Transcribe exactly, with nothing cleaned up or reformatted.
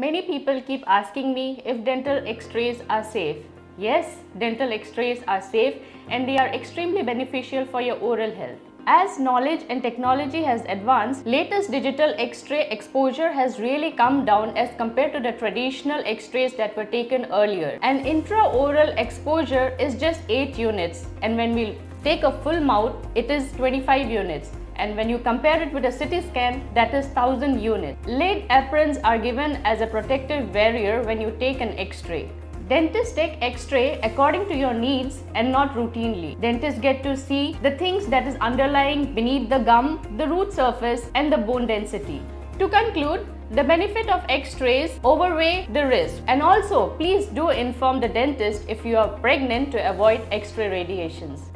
Many people keep asking me if dental x-rays are safe. Yes, dental x-rays are safe and they are extremely beneficial for your oral health. As knowledge and technology has advanced, latest digital x-ray exposure has really come down as compared to the traditional x-rays that were taken earlier. An intraoral exposure is just eight units, and when we take a full mouth, it is twenty-five units. And when you compare it with a C T scan, that is one thousand units. Lead aprons are given as a protective barrier when you take an x-ray. Dentists take x-ray according to your needs and not routinely. Dentists get to see the things that is underlying beneath the gum, the root surface and the bone density. To conclude, the benefit of x-rays outweigh the risk. And also, please do inform the dentist if you are pregnant to avoid x-ray radiations.